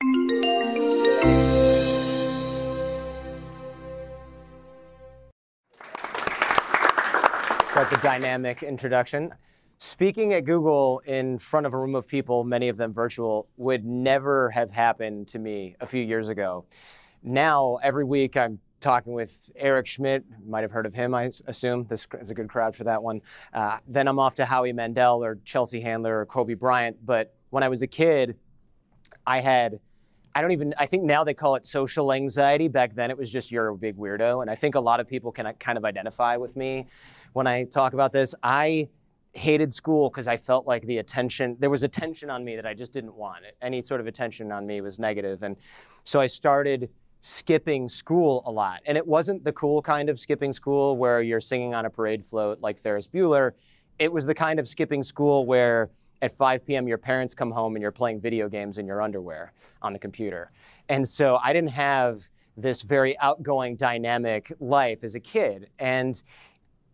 It's quite the dynamic introduction. Speaking at Google in front of a room of people, many of them virtual, would never have happened to me a few years ago. Now, every week I'm talking with Eric Schmidt. You might have heard of him, I assume. This is a good crowd for that one. Then I'm off to Howie Mandel or Chelsea Handler or Kobe Bryant. But when I was a kid, I had, I think now they call it social anxiety. Back then it was just, you're a big weirdo. And I think a lot of people can kind of identify with me when I talk about this. I hated school because I felt like the attention, there was attention on me that I just didn't want. Any sort of attention on me was negative. And so I started skipping school a lot. And it wasn't the cool kind of skipping school where you're singing on a parade float like Ferris Bueller. It was the kind of skipping school where at 5 p.m. your parents come home and you're playing video games in your underwear on the computer. And so I didn't have this very outgoing, dynamic life as a kid. And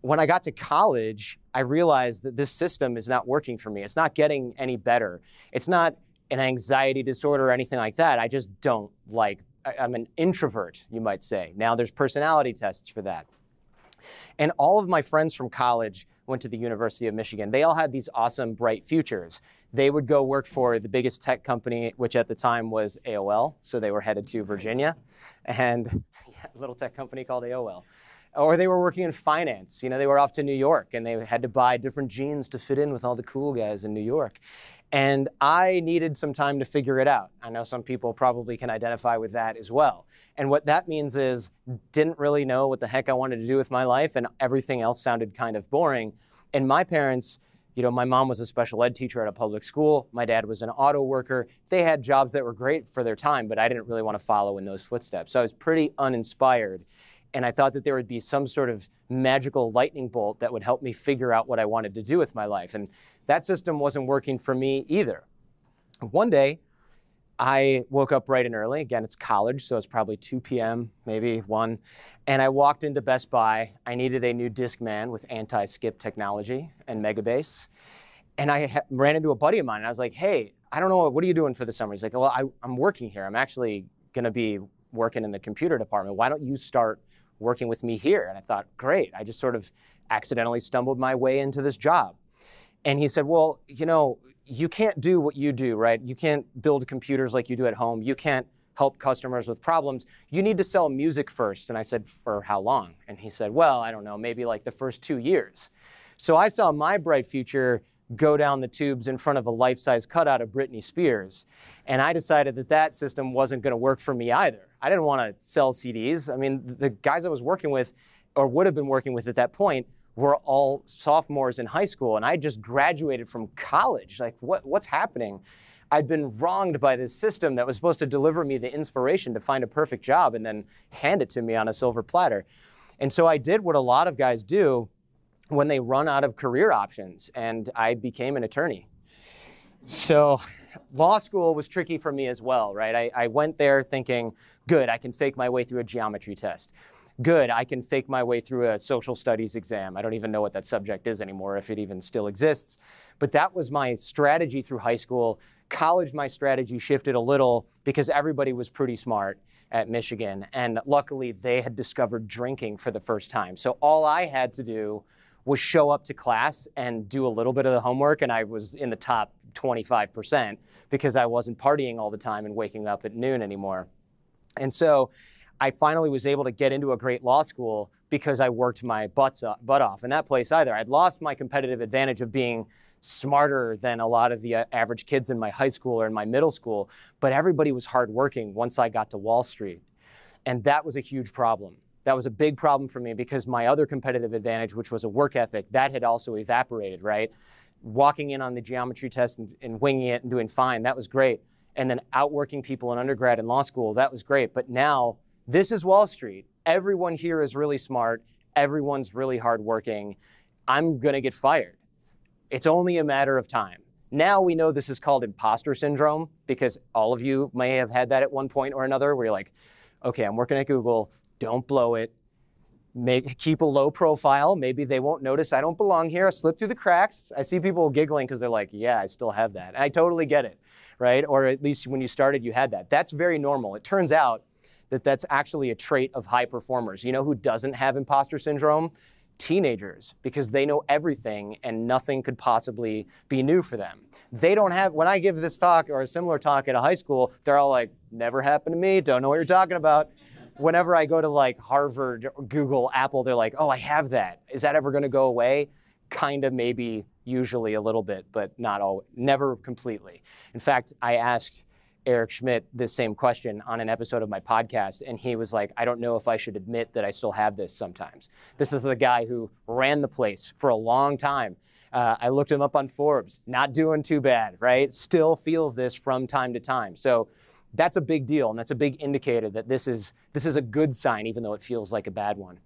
when I got to college, I realized that this system is not working for me. It's not getting any better. It's not an anxiety disorder or anything like that. I just don't like, I'm an introvert, you might say. Now there's personality tests for that. And all of my friends from college went to the University of Michigan. They all had these awesome, bright futures. They would go work for the biggest tech company, which at the time was AOL. So they were headed to Virginia and a little tech company called AOL. Or they were working in finance. You know, they were off to New York and they had to buy different jeans to fit in with all the cool guys in New York. And I needed some time to figure it out. I know some people probably can identify with that as well. And what that means is, didn't really know what the heck I wanted to do with my life, and everything else sounded kind of boring. And my parents, you know, my mom was a special ed teacher at a public school. My dad was an auto worker. They had jobs that were great for their time, but I didn't really want to follow in those footsteps. So I was pretty uninspired. And I thought that there would be some sort of magical lightning bolt that would help me figure out what I wanted to do with my life. And that system wasn't working for me either. One day, I woke up bright and early. Again, it's college, so it's probably 2 p.m., maybe 1. And I walked into Best Buy. I needed a new Discman with anti-skip technology and Megabase. And I ran into a buddy of mine, and I was like, hey, I don't know, what are you doing for the summer? He's like, well, I'm working here. I'm actually going to be working in the computer department. Why don't you start working with me here? And I thought, great. I just sort of accidentally stumbled my way into this job. And he said, well, you know, you can't do what you do, right? You can't build computers like you do at home. You can't help customers with problems. You need to sell music first. And I said, for how long? And he said, well, I don't know, maybe like the first 2 years. So I saw my bright future go down the tubes in front of a life-size cutout of Britney Spears. And I decided that that system wasn't going to work for me either. I didn't want to sell CDs. I mean, the guys I was working with, or would have been working with at that point, were all sophomores in high school, and I just graduated from college. Like, what's happening? I'd been wronged by this system that was supposed to deliver me the inspiration to find a perfect job and then hand it to me on a silver platter. And so I did what a lot of guys do when they run out of career options, and I became an attorney. So law school was tricky for me as well, right? I went there thinking, good, I can fake my way through a geometry test. Good, I can fake my way through a social studies exam. I don't even know what that subject is anymore, if it even still exists. But that was my strategy through high school. College, my strategy shifted a little because everybody was pretty smart at Michigan. And luckily, they had discovered drinking for the first time. So all I had to do was show up to class and do a little bit of the homework, and I was in the top 25% because I wasn't partying all the time and waking up at noon anymore. And so I finally was able to get into a great law school because I worked my butt off in that place either. I'd lost my competitive advantage of being smarter than a lot of the average kids in my high school or in my middle school, but everybody was hardworking once I got to Wall Street. And that was a huge problem. That was a big problem for me because my other competitive advantage, which was a work ethic, that had also evaporated, right? Walking in on the geometry test and winging it and doing fine, that was great. And then outworking people in undergrad and law school, that was great. But now, this is Wall Street. Everyone here is really smart. Everyone's really hardworking. I'm going to get fired. It's only a matter of time. Now we know this is called imposter syndrome because all of you may have had that at one point or another where you're like, okay, I'm working at Google. Don't blow it. Keep a low profile. Maybe they won't notice I don't belong here. I slip through the cracks. I see people giggling because they're like, yeah, I still have that. And I totally get it, right? Or at least when you started, you had that. That's very normal. It turns out that that's actually a trait of high performers. You know who doesn't have imposter syndrome? Teenagers, because they know everything and nothing could possibly be new for them. They don't have, when I give this talk or a similar talk at a high school, they're all like, never happened to me, don't know what you're talking about. Whenever I go to like Harvard, Google, Apple, they're like, oh, I have that. Is that ever going to go away? Kind of, maybe, usually a little bit, but not all, never completely. In fact, I asked Eric Schmidt this same question on an episode of my podcast, and he was like, I don't know if I should admit that I still have this sometimes. This is the guy who ran the place for a long time. I looked him up on Forbes, not doing too bad, right? Still feels this from time to time. So that's a big deal, and that's a big indicator that this is a good sign, even though it feels like a bad one.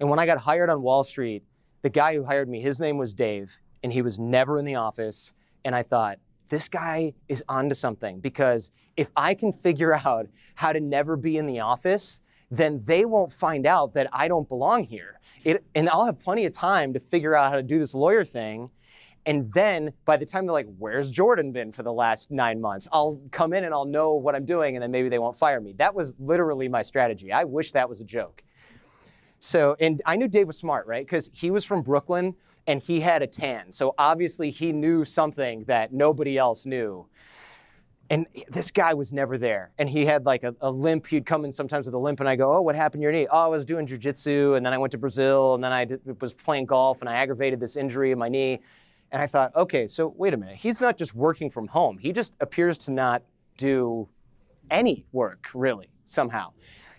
And when I got hired on Wall Street, the guy who hired me, his name was Dave, and he was never in the office, and I thought, this guy is onto something, because if I can figure out how to never be in the office, then they won't find out that I don't belong here. And I'll have plenty of time to figure out how to do this lawyer thing. And then by the time they're like, where's Jordan been for the last 9 months? I'll come in and I'll know what I'm doing, and then maybe they won't fire me. That was literally my strategy. I wish that was a joke. So, and I knew Dave was smart, right? Because he was from Brooklyn and he had a tan. So obviously he knew something that nobody else knew. And this guy was never there. And he had like a limp. He'd come in sometimes with a limp, and I go, oh, what happened to your knee? Oh, I was doing jiu-jitsu, and then I went to Brazil, and then I was playing golf, and I aggravated this injury in my knee. And I thought, okay, so wait a minute. He's not just working from home. He just appears to not do any work, really, somehow.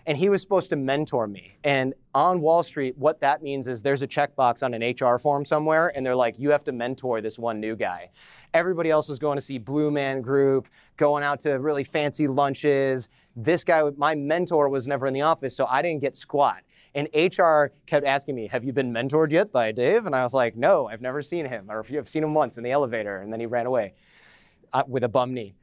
And he was supposed to mentor me. And on Wall Street, what that means is there's a checkbox on an HR form somewhere, and they're like, you have to mentor this one new guy. Everybody else was going to see Blue Man Group, going out to really fancy lunches. This guy, my mentor, was never in the office, so I didn't get squat. And HR kept asking me, have you been mentored yet by Dave? And I was like, no, I've never seen him. Or if you have seen him once in the elevator, and then he ran away with a bum knee.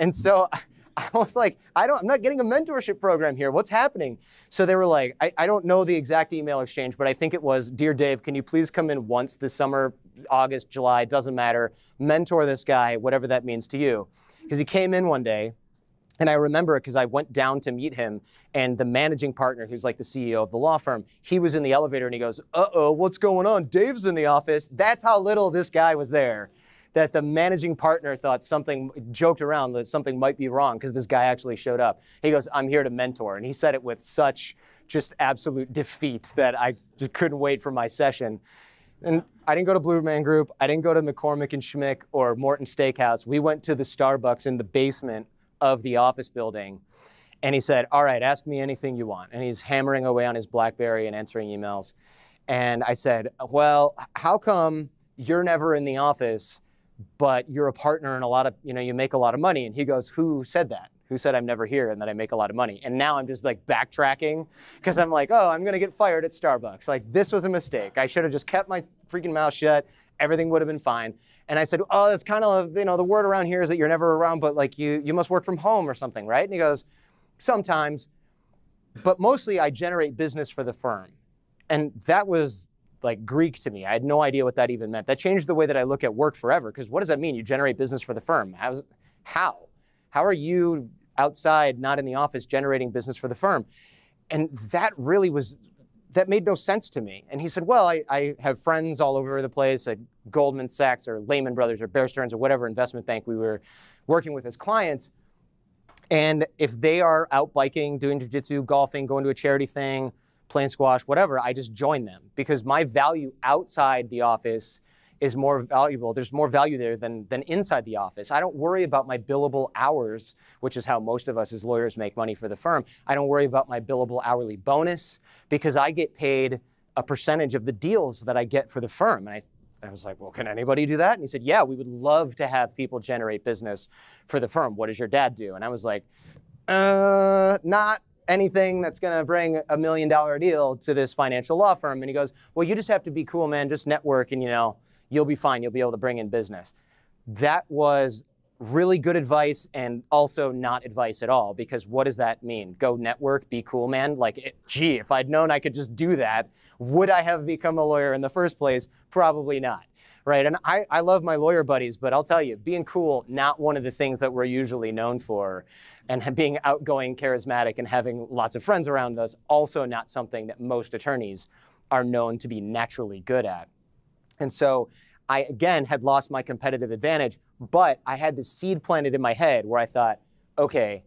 And so I was like, I'm not getting a mentorship program here. What's happening? So they were like, I don't know the exact email exchange, but I think it was, dear Dave, can you please come in once this summer, August, July, doesn't matter, mentor this guy, whatever that means to you. Because he came in one day, and I remember it because I went down to meet him, and the managing partner, who's like the CEO of the law firm, he was in the elevator, and he goes, uh-oh, what's going on? Dave's in the office. That's how little this guy was there, that the managing partner thought something, joked around that something might be wrong because this guy actually showed up. He goes, I'm here to mentor. And he said it with such just absolute defeat that I just couldn't wait for my session. And I didn't go to Blue Man Group. I didn't go to McCormick and Schmick or Morton Steakhouse. We went to the Starbucks in the basement of the office building. And he said, all right, ask me anything you want. And he's hammering away on his BlackBerry and answering emails. And I said, well, how come you're never in the office, but you're a partner and a lot of, you know, you make a lot of money? And he goes, who said that? Who said I'm never here and that I make a lot of money? And now I'm just like backtracking because I'm like, oh, I'm going to get fired at Starbucks. Like, this was a mistake. I should have just kept my freaking mouth shut. Everything would have been fine. And I said, oh, that's kind of, you know, the word around here is that you're never around, but like you must work from home or something, right? And he goes, sometimes, but mostly I generate business for the firm. And that was like Greek to me. I had no idea what that even meant. That changed the way that I look at work forever, because what does that mean? You generate business for the firm. How? How are you outside, not in the office, generating business for the firm? And that really was, that made no sense to me. And he said, well, I have friends all over the place at Goldman Sachs or Lehman Brothers or Bear Stearns or whatever investment bank we were working with as clients. And if they are out biking, doing jiu-jitsu, golfing, going to a charity thing, playing squash, whatever, I just join them because my value outside the office is more valuable. There's more value there than inside the office. I don't worry about my billable hours, which is how most of us as lawyers make money for the firm. I don't worry about my billable hourly bonus because I get paid a percentage of the deals that I get for the firm. And I was like, well, can anybody do that? And he said, yeah, we would love to have people generate business for the firm. What does your dad do? And I was like, not anything that's going to bring $1 million deal to this financial law firm. And he goes, well, you just have to be cool, man. Just network and, you know, you'll be fine. You'll be able to bring in business. That was really good advice and also not advice at all, because what does that mean? Go network, be cool, man. Like, gee, if I'd known I could just do that, would I have become a lawyer in the first place? Probably not. right? And I love my lawyer buddies, but I'll tell you, being cool, not one of the things that we're usually known for. And being outgoing, charismatic, and having lots of friends around us, also not something that most attorneys are known to be naturally good at. And so I, again, had lost my competitive advantage, but I had this seed planted in my head where I thought, okay,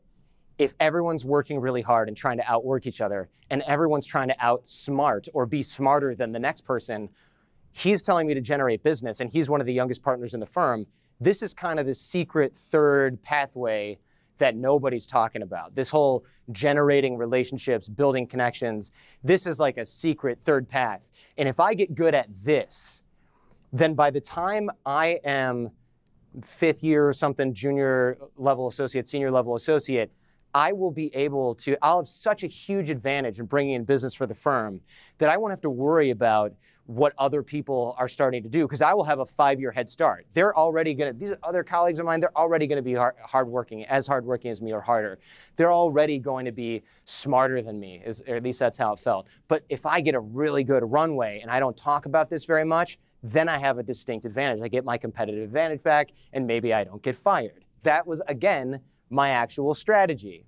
if everyone's working really hard and trying to outwork each other, and everyone's trying to outsmart or be smarter than the next person, he's telling me to generate business, and he's one of the youngest partners in the firm. This is kind of the secret third pathway that nobody's talking about. This whole generating relationships, building connections, this is like a secret third path. And if I get good at this, then by the time I am fifth year or something, junior level associate, senior level associate, I will be able to, I'll have such a huge advantage in bringing in business for the firm that I won't have to worry about what other people are starting to do, because I will have a 5-year head start. They're already gonna, these other colleagues of mine, they're already gonna be hardworking as me or harder. They're already going to be smarter than me, or at least that's how it felt. But if I get a really good runway and I don't talk about this very much, then I have a distinct advantage. I get my competitive advantage back and maybe I don't get fired. That was, again, my actual strategy.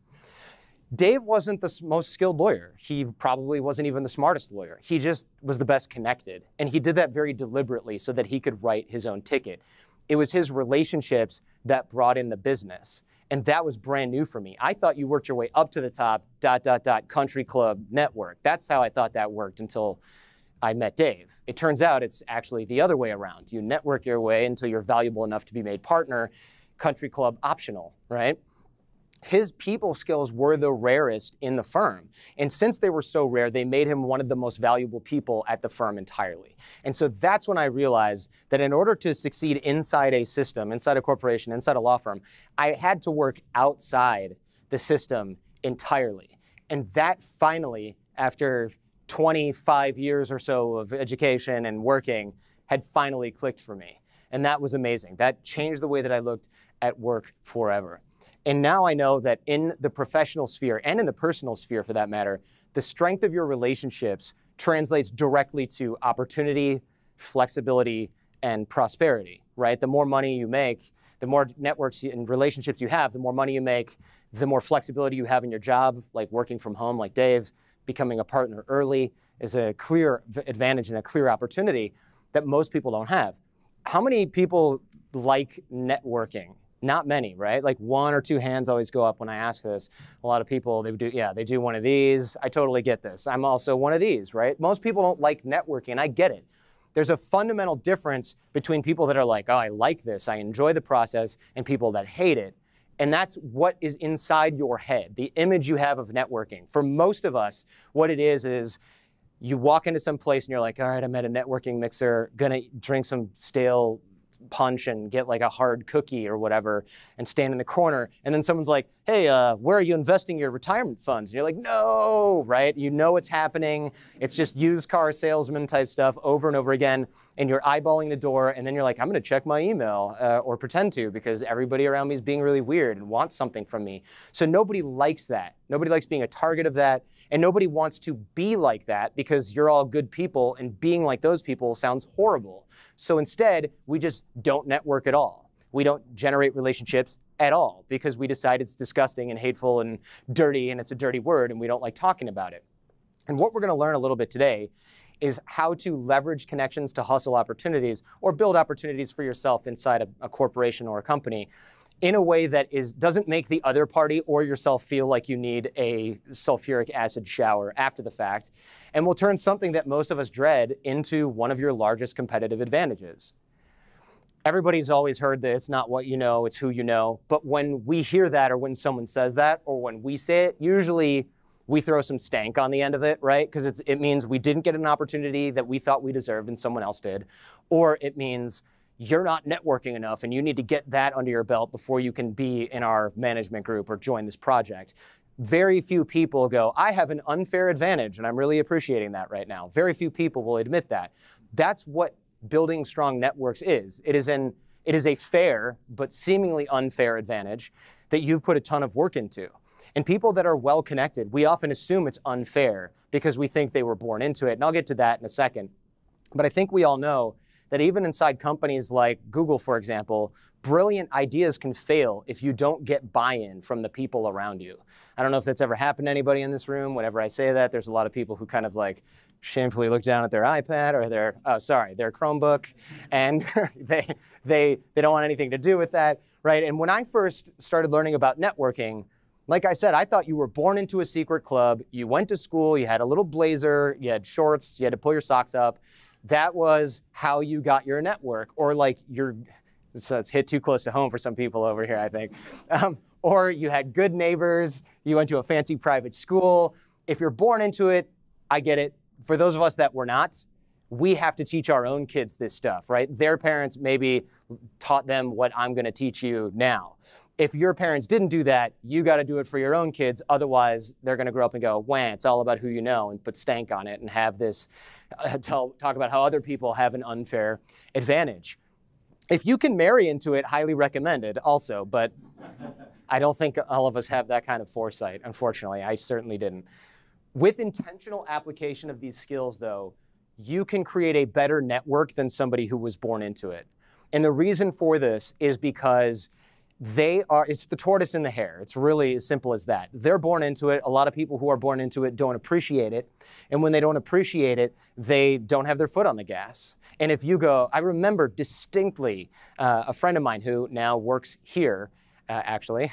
Dave wasn't the most skilled lawyer. He probably wasn't even the smartest lawyer. He just was the best connected. And he did that very deliberately so that he could write his own ticket. It was his relationships that brought in the business. And that was brand new for me. I thought you worked your way up to the top, ... country club network. That's how I thought that worked until I met Dave. It turns out it's actually the other way around. You network your way until you're valuable enough to be made partner, country club optional, right? His people skills were the rarest in the firm. And since they were so rare, they made him one of the most valuable people at the firm entirely. And so that's when I realized that in order to succeed inside a system, inside a corporation, inside a law firm, I had to work outside the system entirely. And that finally, after 25 years or so of education and working, had finally clicked for me. And that was amazing. That changed the way that I looked at work forever. And now I know that in the professional sphere and in the personal sphere for that matter, the strength of your relationships translates directly to opportunity, flexibility, and prosperity, right? The more money you make, the more networks and relationships you have, the more money you make, the more flexibility you have in your job, like working from home like Dave, becoming a partner early is a clear advantage and a clear opportunity that most people don't have. How many people like networking? Not many, right? Like one or two hands always go up when I ask this. A lot of people, they do, yeah, they do one of these. I totally get this. I'm also one of these, right? Most people don't like networking, and I get it. There's a fundamental difference between people that are like, oh, I like this, I enjoy the process, and people that hate it. And that's what is inside your head, the image you have of networking. For most of us, what it is you walk into some place and you're like, all right, I'm at a networking mixer, gonna drink some stale punch and get like a hard cookie or whatever and stand in the corner. And then someone's like, hey, where are you investing your retirement funds? And you're like, no, right? You know what's happening. It's just used car salesman type stuff over and over again. And you're eyeballing the door. And then you're like, I'm gonna check my email or pretend to, because everybody around me is being really weird and wants something from me. So nobody likes that. Nobody likes being a target of that. And nobody wants to be like that, because you're all good people and being like those people sounds horrible. So instead, we just don't network at all. We don't generate relationships at all because we decide it's disgusting and hateful and dirty, and it's a dirty word and we don't like talking about it. And what we're gonna learn a little bit today is how to leverage connections to hustle opportunities or build opportunities for yourself inside a corporation or a company in a way that doesn't make the other party or yourself feel like you need a sulfuric acid shower after the fact, and will turn something that most of us dread into one of your largest competitive advantages. Everybody's always heard that it's not what you know, it's who you know, but when we hear that or when someone says that or when we say it, usually we throw some stank on the end of it, right? Because it means we didn't get an opportunity that we thought we deserved and someone else did, or it means you're not networking enough and you need to get that under your belt before you can be in our management group or join this project. Very few people go, I have an unfair advantage and I'm really appreciating that right now. Very few people will admit that. That's what building strong networks is. It is a fair but seemingly unfair advantage that you've put a ton of work into. And people that are well connected, we often assume it's unfair because we think they were born into it. And I'll get to that in a second. But I think we all know that even inside companies like Google, for example, brilliant ideas can fail if you don't get buy-in from the people around you. I don't know if that's ever happened to anybody in this room. Whenever I say that, there's a lot of people who kind of like shamefully look down at their iPad or their Chromebook, and they don't want anything to do with that, right? And when I first started learning about networking, like I said, I thought you were born into a secret club. You went to school, you had a little blazer, you had shorts, you had to pull your socks up. That was how you got your network, or like your, so it's hit too close to home for some people over here, I think. Or you had good neighbors, you went to a fancy private school. If you're born into it, I get it. For those of us that were not, we have to teach our own kids this stuff, right? Their parents maybe taught them what I'm gonna teach you now. If your parents didn't do that, you got to do it for your own kids. Otherwise, they're going to grow up and go, "Wah, it's all about who you know," and put stank on it and have this talk about how other people have an unfair advantage. If you can marry into it, highly recommended also, but I don't think all of us have that kind of foresight, unfortunately. I certainly didn't. With intentional application of these skills, though, you can create a better network than somebody who was born into it. And the reason for this is because it's the tortoise and the hare. It's really as simple as that. They're born into it. A lot of people who are born into it don't appreciate it. And when they don't appreciate it, they don't have their foot on the gas. And if you go, I remember distinctly a friend of mine who now works here, actually,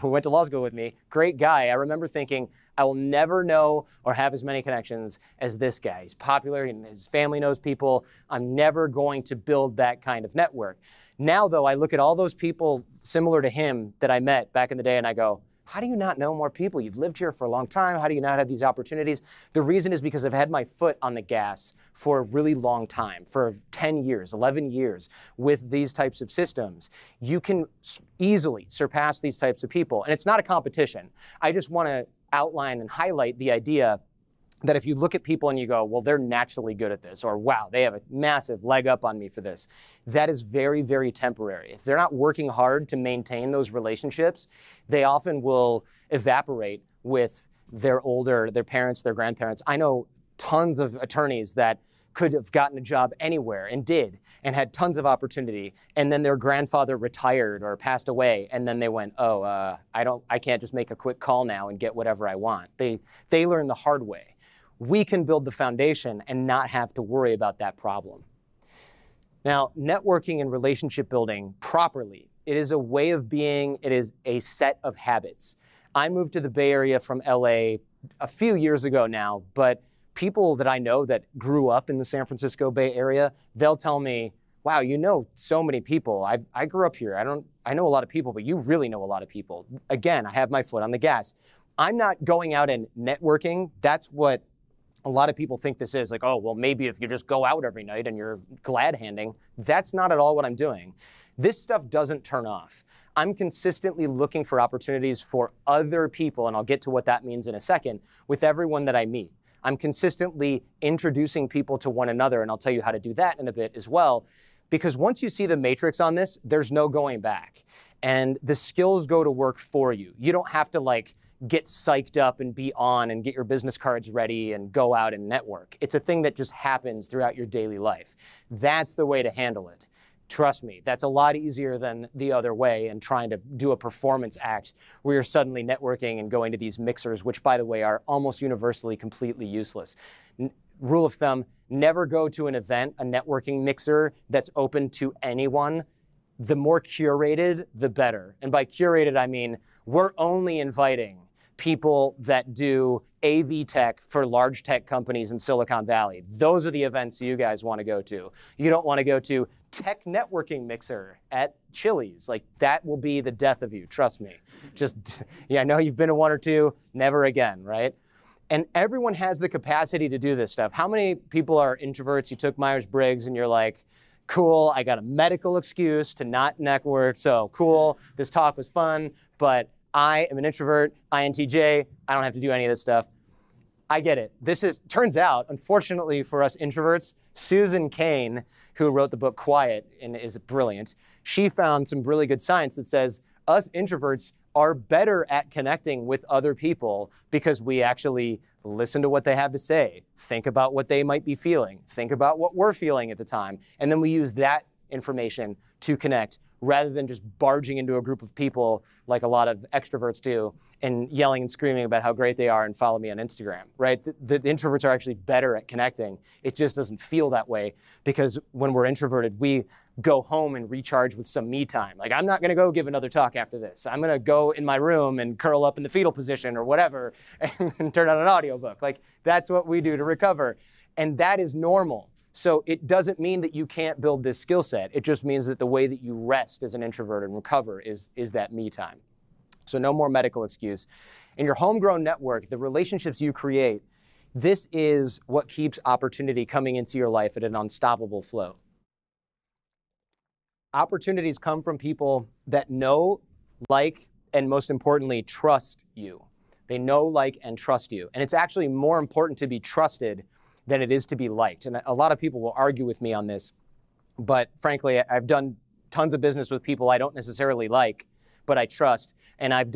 who went to law school with me, great guy. I remember thinking, I will never know or have as many connections as this guy. He's popular and his family knows people. I'm never going to build that kind of network. Now, though, I look at all those people similar to him that I met back in the day and I go, how do you not know more people? You've lived here for a long time. How do you not have these opportunities? The reason is because I've had my foot on the gas for a really long time, for 10 years, 11 years with these types of systems. You can easily surpass these types of people. And it's not a competition. I just want to outline and highlight the idea that if you look at people and you go, well, they're naturally good at this, or wow, they have a massive leg up on me for this, that is very, very temporary. If they're not working hard to maintain those relationships, they often will evaporate with their parents, their grandparents. I know tons of attorneys that could have gotten a job anywhere and did, and had tons of opportunity, and then their grandfather retired or passed away, and then they went, oh, I can't just make a quick call now and get whatever I want. They learn the hard way. We can build the foundation and not have to worry about that problem. Now, networking and relationship building properly, it is a way of being, it is a set of habits. I moved to the Bay Area from LA a few years ago now, but people that I know that grew up in the San Francisco Bay Area, they'll tell me, wow, you know so many people. I grew up here, I know a lot of people, but you really know a lot of people. Again, I have my foot on the gas. I'm not going out and networking, that's what a lot of people think this is like, oh, well, maybe if you just go out every night and you're glad handing, that's not at all what I'm doing. This stuff doesn't turn off. I'm consistently looking for opportunities for other people, and I'll get to what that means in a second, with everyone that I meet. I'm consistently introducing people to one another, and I'll tell you how to do that in a bit as well, because once you see the matrix on this, there's no going back. And the skills go to work for you. You don't have to like get psyched up and be on and get your business cards ready and go out and network. It's a thing that just happens throughout your daily life. That's the way to handle it. Trust me, that's a lot easier than the other way and trying to do a performance act where you're suddenly networking and going to these mixers, which by the way are almost universally completely useless. Rule of thumb, never go to an event, a networking mixer that's open to anyone. The more curated, the better. And by curated, I mean, we're only inviting people that do AV tech for large tech companies in Silicon Valley. Those are the events you guys want to go to. You don't want to go to tech networking mixer at Chili's. Like that will be the death of you, trust me. Just, yeah, I know you've been to one or two, never again, right? And everyone has the capacity to do this stuff. How many people are introverts? You took Myers-Briggs and you're like, cool, I got a medical excuse to not network, so cool, this talk was fun, but I am an introvert, INTJ, I don't have to do any of this stuff. I get it. This is, turns out, unfortunately for us introverts, Susan Cain, who wrote the book Quiet and is brilliant, she found some really good science that says us introverts are better at connecting with other people because we actually listen to what they have to say, think about what they might be feeling, think about what we're feeling at the time, and then we use that information to connect rather than just barging into a group of people like a lot of extroverts do and yelling and screaming about how great they are and follow me on Instagram, right? The introverts are actually better at connecting. It just doesn't feel that way because when we're introverted, we go home and recharge with some me time. Like, I'm not gonna go give another talk after this. I'm gonna go in my room and curl up in the fetal position or whatever and turn on an audiobook. Like, that's what we do to recover. And that is normal. So it doesn't mean that you can't build this skill set. It just means that the way that you rest as an introvert and recover is that me time. So no more medical excuse. In your homegrown network, the relationships you create, this is what keeps opportunity coming into your life at an unstoppable flow. Opportunities come from people that know, like, and most importantly, trust you. They know, like, and trust you. And it's actually more important to be trusted than it is to be liked. And a lot of people will argue with me on this, but frankly, I've done tons of business with people I don't necessarily like, but I trust. And I've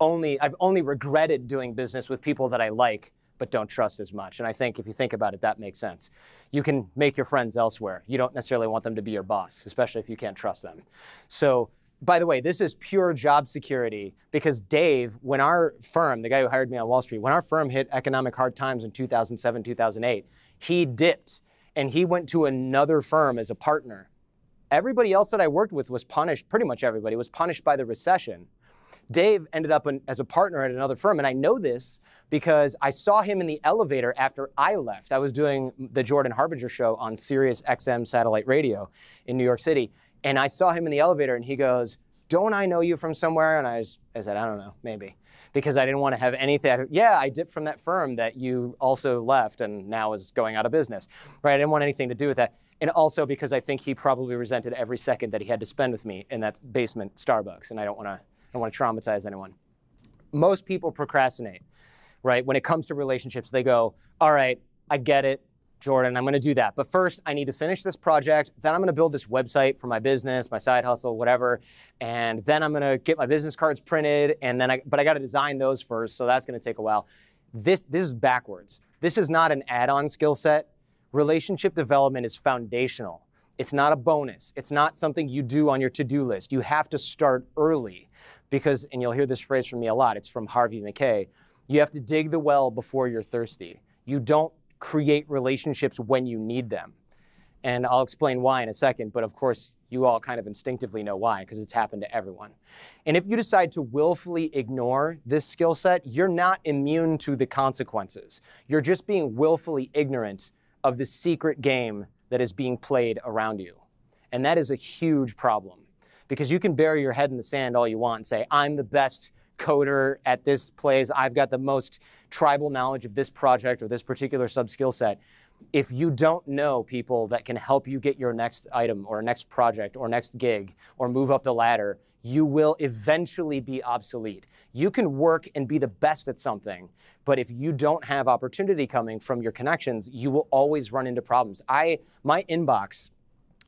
only regretted doing business with people that I like, but don't trust as much. And I think if you think about it, that makes sense. You can make your friends elsewhere. You don't necessarily want them to be your boss, especially if you can't trust them. So, by the way, this is pure job security because Dave, when our firm, the guy who hired me on Wall Street, when our firm hit economic hard times in 2007, 2008, he dipped and he went to another firm as a partner. Everybody else that I worked with was punished, pretty much everybody was punished by the recession. Dave ended up as a partner at another firm, and I know this because I saw him in the elevator after I left. I was doing the Jordan Harbinger Show on Sirius XM satellite radio in New York City. And I saw him in the elevator and he goes, "Don't I know you from somewhere?" And I said, "I don't know, maybe." Because I didn't want to have anything. Yeah, I dipped from that firm that you also left and now is going out of business, right? I didn't want anything to do with that. And also because I think he probably resented every second that he had to spend with me in that basement Starbucks. And I don't want to traumatize anyone. Most people procrastinate, right? When it comes to relationships, they go, "All right, I get it, Jordan, I'm gonna do that. But first, I need to finish this project. Then I'm gonna build this website for my business, my side hustle, whatever. And then I'm gonna get my business cards printed. And then but I gotta design those first, so that's gonna take a while." This is backwards. This is not an add-on skill set. Relationship development is foundational. It's not a bonus. It's not something you do on your to-do list. You have to start early because, and you'll hear this phrase from me a lot, it's from Harvey McKay, you have to dig the well before you're thirsty. You don't create relationships when you need them. And I'll explain why in a second, but of course, you all kind of instinctively know why, because it's happened to everyone. And if you decide to willfully ignore this skill set, you're not immune to the consequences. You're just being willfully ignorant of the secret game that is being played around you. And that is a huge problem, because you can bury your head in the sand all you want and say, "I'm the best coder at this place. I've got the most tribal knowledge of this project or this particular sub-skill set." If you don't know people that can help you get your next item or next project or next gig or move up the ladder, you will eventually be obsolete. You can work and be the best at something, but if you don't have opportunity coming from your connections, you will always run into problems. My inbox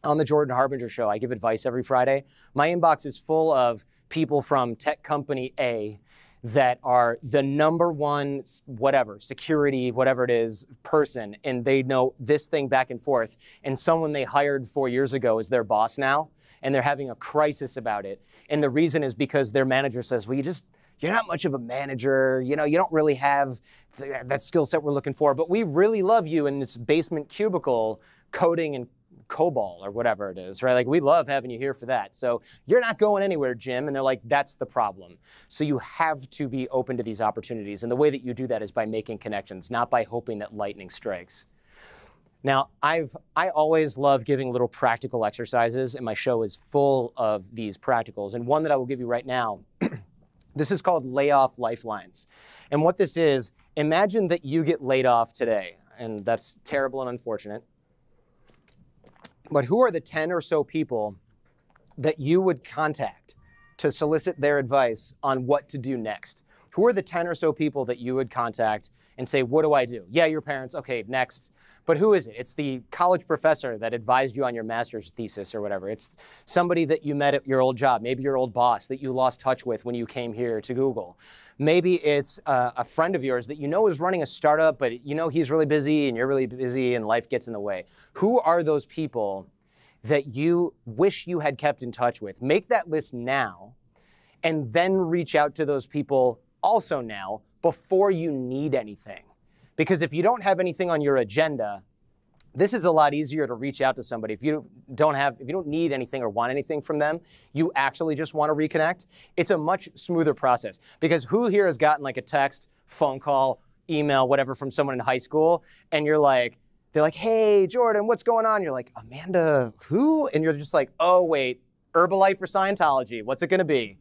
on the Jordan Harbinger Show, I give advice every Friday. My inbox is full of people from tech company A that are the number one, whatever, security, whatever it is, person, and they know this thing back and forth, and someone they hired 4 years ago is their boss now, and they're having a crisis about it. And the reason is because their manager says, "Well, you're not much of a manager, you know, you don't really have that skill set we're looking for, but we really love you in this basement cubicle coding and COBOL or whatever it is, right? Like, we love having you here for that. So you're not going anywhere, Jim." And they're like, "That's the problem." So you have to be open to these opportunities. And the way that you do that is by making connections, not by hoping that lightning strikes. Now, I always love giving little practical exercises, and my show is full of these practicals. And one that I will give you right now, this is called layoff lifelines. And what this is, imagine that you get laid off today, and that's terrible and unfortunate. But who are the 10 or so people that you would contact to solicit their advice on what to do next? Who are the 10 or so people that you would contact and say, "What do I do?" Yeah, your parents. Okay, next. But who is it? It's the college professor that advised you on your master's thesis or whatever. It's somebody that you met at your old job, maybe your old boss that you lost touch with when you came here to Google. Maybe it's a friend of yours that you know is running a startup, but you know he's really busy and you're really busy and life gets in the way. Who are those people that you wish you had kept in touch with? Make that list now and then reach out to those people also now before you need anything. Because if you don't have anything on your agenda, this is a lot easier to reach out to somebody. If you don't need anything or want anything from them, you actually just want to reconnect. It's a much smoother process. Because who here has gotten like a text, phone call, email, whatever from someone in high school, and you're like, they're like, hey, Jordan, what's going on? You're like, Amanda, who? And you're just like, oh, wait, Herbalife or Scientology? What's it going to be?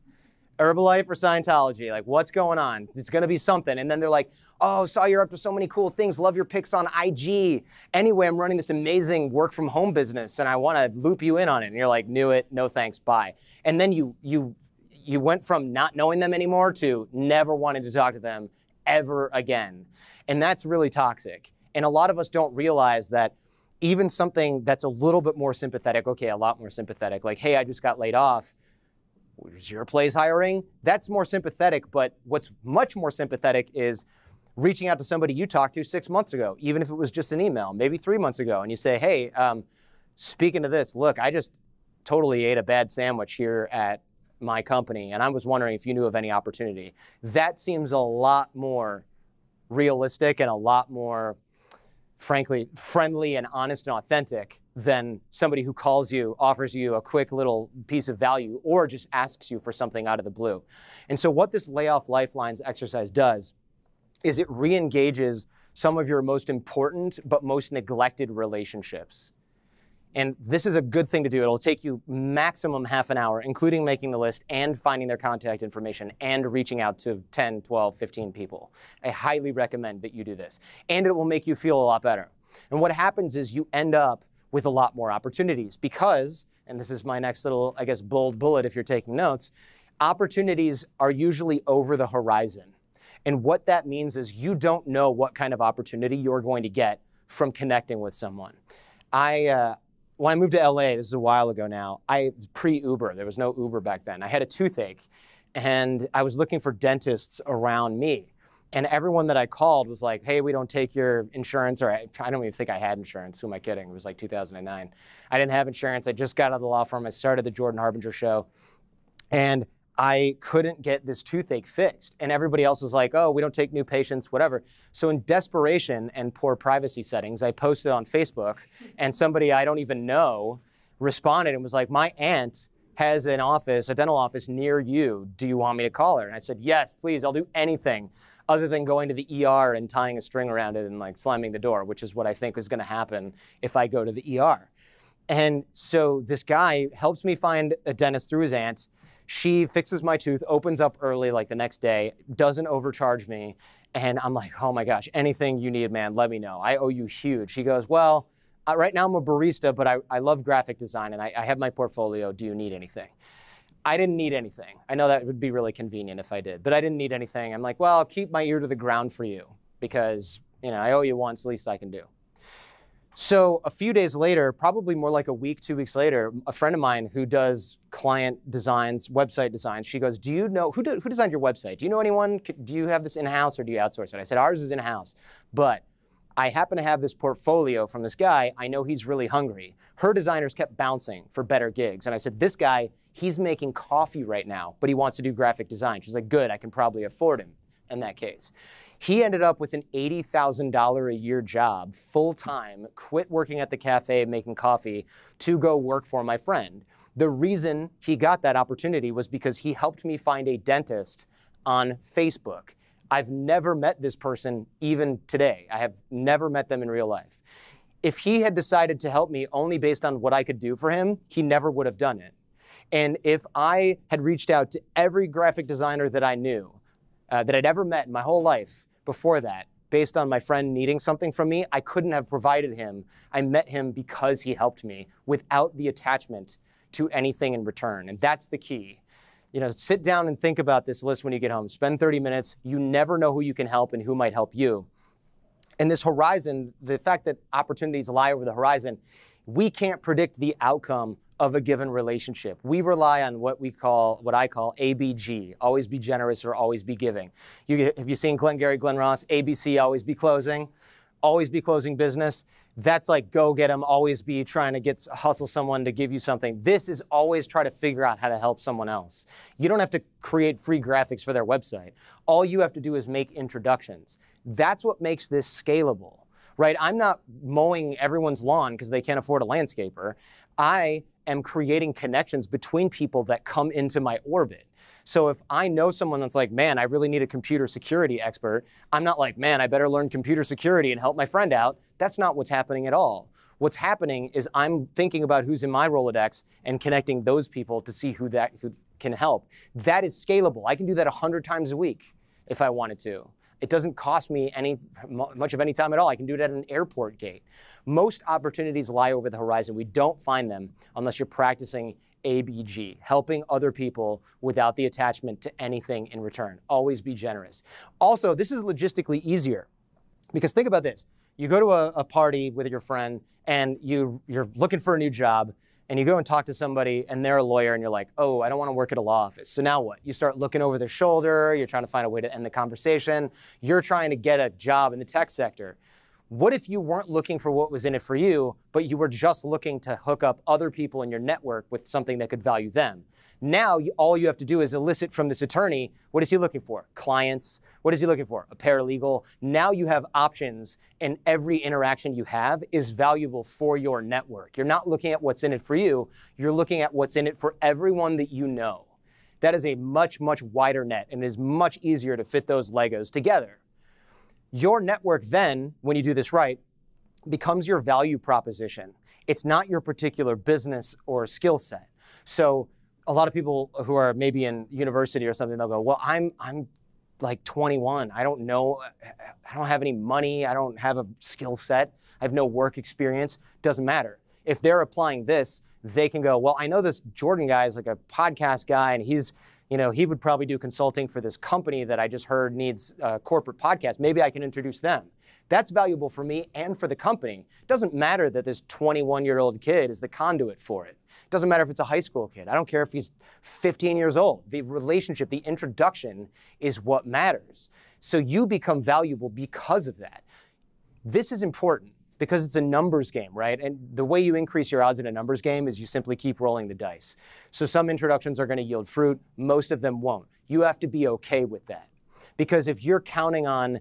Herbalife or Scientology, like what's going on? It's gonna be something. And then they're like, oh, saw you're up to so many cool things. Love your pics on IG. Anyway, I'm running this amazing work from home business and I wanna loop you in on it. And you're like, knew it, no thanks, bye. And then you went from not knowing them anymore to never wanting to talk to them ever again. And that's really toxic. And a lot of us don't realize that even something that's a little bit more sympathetic, okay, a lot more sympathetic, like, hey, I just got laid off. Was your place hiring? That's more sympathetic, but what's much more sympathetic is reaching out to somebody you talked to 6 months ago, even if it was just an email, maybe 3 months ago, and you say, hey, speaking of this, look, I just totally ate a bad sandwich here at my company, and I was wondering if you knew of any opportunity. That seems a lot more realistic and a lot more, frankly, friendly and honest and authentic than somebody who calls you, offers you a quick little piece of value, or just asks you for something out of the blue. And so what this Layoff Lifelines exercise does is it re-engages some of your most important but most neglected relationships. And this is a good thing to do. It'll take you maximum half an hour, including making the list and finding their contact information and reaching out to 10, 12, 15 people. I highly recommend that you do this. And it will make you feel a lot better. And what happens is you end up with a lot more opportunities because, and this is my next little, I guess, bold bullet if you're taking notes, opportunities are usually over the horizon. And what that means is you don't know what kind of opportunity you're going to get from connecting with someone. When I moved to LA, this is a while ago now, pre-Uber, there was no Uber back then. I had a toothache and I was looking for dentists around me. And everyone that I called was like, hey, we don't take your insurance, or I don't even think I had insurance, who am I kidding? It was like 2009. I didn't have insurance, I just got out of the law firm, I started the Jordan Harbinger Show, and I couldn't get this toothache fixed. And everybody else was like, oh, we don't take new patients, whatever. So in desperation and poor privacy settings, I posted on Facebook, and somebody I don't even know responded and was like, my aunt has an office, a dental office near you, do you want me to call her? And I said, yes, please, I'll do anything other than going to the ER and tying a string around it and like slamming the door, which is what I think is gonna happen if I go to the ER. And so this guy helps me find a dentist through his aunt. She fixes my tooth, opens up early like the next day, doesn't overcharge me. And I'm like, oh my gosh, anything you need, man, let me know. I owe you huge. He goes, well, right now I'm a barista, but I love graphic design and I have my portfolio, do you need anything? I didn't need anything. I know that would be really convenient if I did, but I didn't need anything. I'm like, well, I'll keep my ear to the ground for you because, you know, I owe you once, least I can do. So a few days later, probably more like a week, 2 weeks later, a friend of mine who does client designs, website designs, she goes, do you know, who designed your website? Do you know anyone? Do you have this in-house or do you outsource it? I said, ours is in-house, but I happen to have this portfolio from this guy. I know he's really hungry. Her designers kept bouncing for better gigs. And I said, this guy, he's making coffee right now, but he wants to do graphic design. She's like, good, I can probably afford him in that case. He ended up with an $80,000 a year job, full-time, quit working at the cafe making coffee to go work for my friend. The reason he got that opportunity was because he helped me find a dentist on Facebook. I've never met this person even today. I have never met them in real life. If he had decided to help me only based on what I could do for him, he never would have done it. And if I had reached out to every graphic designer that I knew, that I'd ever met in my whole life before that, based on my friend needing something from me, I couldn't have provided him. I met him because he helped me without the attachment to anything in return. And that's the key. You know, sit down and think about this list when you get home. Spend 30 minutes. You never know who you can help and who might help you. And this horizon, the fact that opportunities lie over the horizon, we can't predict the outcome of a given relationship. We rely on what I call ABG, always be generous or always be giving. Have you seen Glengarry Glen Ross? ABC, always be closing business. That's like go get them, always be trying to hustle someone to give you something. This is always try to figure out how to help someone else. You don't have to create free graphics for their website. All you have to do is make introductions. That's what makes this scalable, right? I'm not mowing everyone's lawn because they can't afford a landscaper. I am creating connections between people that come into my orbit. So if I know someone that's like, man, I really need a computer security expert, I'm not like, man, I better learn computer security and help my friend out. That's not what's happening at all. What's happening is I'm thinking about who's in my Rolodex and connecting those people to see who can help. That is scalable. I can do that 100 times a week if I wanted to. It doesn't cost me much of any time at all. I can do it at an airport gate. Most opportunities lie over the horizon. We don't find them unless you're practicing ABG, helping other people without the attachment to anything in return. Always be generous. Also, this is logistically easier because think about this. You go to a party with your friend and you're looking for a new job and you go and talk to somebody and they're a lawyer and you're like, oh, I don't want to work at a law office. So now what? You start looking over their shoulder. You're trying to find a way to end the conversation. You're trying to get a job in the tech sector. What if you weren't looking for what was in it for you, but you were just looking to hook up other people in your network with something that could value them? Now, all you have to do is elicit from this attorney, what is he looking for? Clients. What is he looking for? A paralegal. Now you have options, and every interaction you have is valuable for your network. You're not looking at what's in it for you. You're looking at what's in it for everyone that you know. That is a much, much wider net, and it is much easier to fit those Legos together. Your network then, when you do this right, becomes your value proposition. It's not your particular business or skill set. So a lot of people who are maybe in university or something, they'll go, well, I'm like 21. I don't know. I don't have any money. I don't have a skill set. I have no work experience. Doesn't matter. If they're applying this, they can go, well, I know this Jordan guy is like a podcast guy, and he would probably do consulting for this company that I just heard needs a corporate podcast. Maybe I can introduce them. That's valuable for me and for the company. It doesn't matter that this 21-year-old kid is the conduit for it. It doesn't matter if it's a high school kid. I don't care if he's 15 years old. The relationship, the introduction is what matters. So you become valuable because of that. This is important because it's a numbers game, right? And the way you increase your odds in a numbers game is you simply keep rolling the dice. So some introductions are going to yield fruit. Most of them won't. You have to be okay with that. Because if you're counting on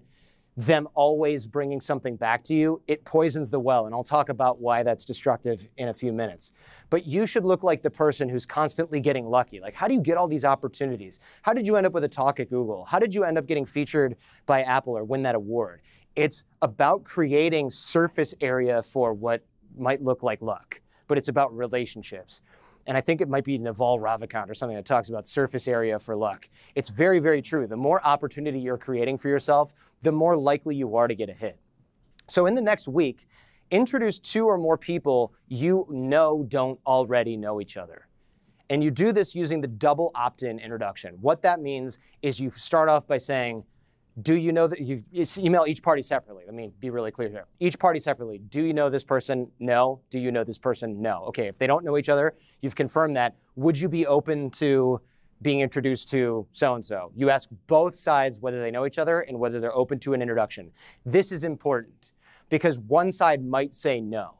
them always bringing something back to you, it poisons the well. And I'll talk about why that's destructive in a few minutes. But you should look like the person who's constantly getting lucky. Like, how do you get all these opportunities? How did you end up with a talk at Google? How did you end up getting featured by Apple or win that award? It's about creating surface area for what might look like luck, but it's about relationships. And I think it might be Naval Ravikant or something that talks about surface area for luck. It's very, very true. The more opportunity you're creating for yourself, the more likely you are to get a hit. So in the next week, introduce 2 or more people you know don't already know each other. And you do this using the double opt-in introduction. What that means is you start off by saying, do you know that you email each party separately? I mean, be really clear here. Each party separately. Do you know this person? No. Do you know this person? No. Okay, if they don't know each other, you've confirmed that. Would you be open to being introduced to so-and-so? You ask both sides whether they know each other and whether they're open to an introduction. This is important because one side might say no.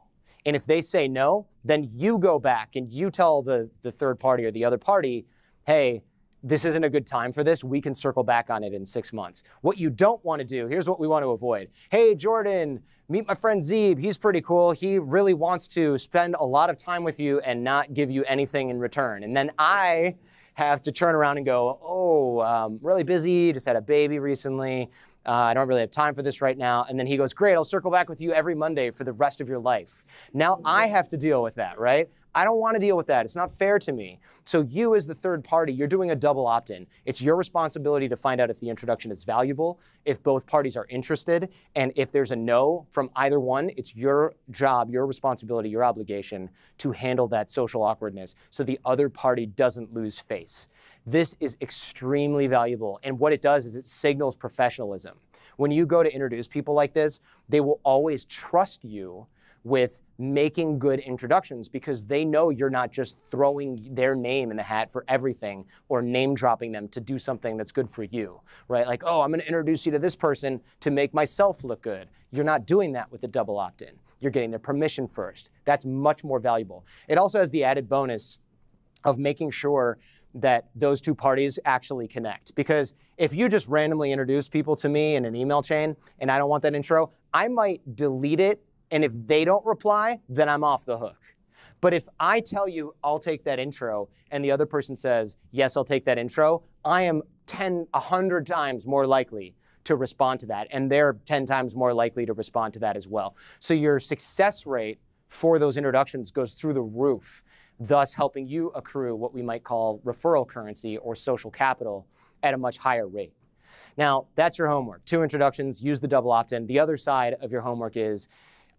And if they say no, then you go back and you tell the third party or the other party, hey, this isn't a good time for this. We can circle back on it in 6 months. What you don't want to do, here's what we want to avoid. Hey, Jordan, meet my friend Zeeb. He's pretty cool. He really wants to spend a lot of time with you and not give you anything in return. And then I have to turn around and go, oh, really busy. Just had a baby recently. I don't really have time for this right now. And then he goes, great, I'll circle back with you every Monday for the rest of your life. Now I have to deal with that, right? I don't want to deal with that. It's not fair to me. So you as the third party, you're doing a double opt-in. It's your responsibility to find out if the introduction is valuable, if both parties are interested, and if there's a no from either one, it's your job, your responsibility, your obligation to handle that social awkwardness so the other party doesn't lose face. This is extremely valuable. And what it does is it signals professionalism. When you go to introduce people like this, they will always trust you with making good introductions because they know you're not just throwing their name in the hat for everything or name dropping them to do something that's good for you, right? Like, oh, I'm gonna introduce you to this person to make myself look good. You're not doing that with a double opt-in. You're getting their permission first. That's much more valuable. It also has the added bonus of making sure that those two parties actually connect. Because if you just randomly introduce people to me in an email chain and I don't want that intro, I might delete it. And if they don't reply, then I'm off the hook. But if I tell you, I'll take that intro, and the other person says, yes, I'll take that intro, I am 10, 100 times more likely to respond to that. And they're 10 times more likely to respond to that as well. So your success rate for those introductions goes through the roof, thus helping you accrue what we might call referral currency or social capital at a much higher rate. Now, that's your homework. 2 introductions, use the double opt-in. The other side of your homework is,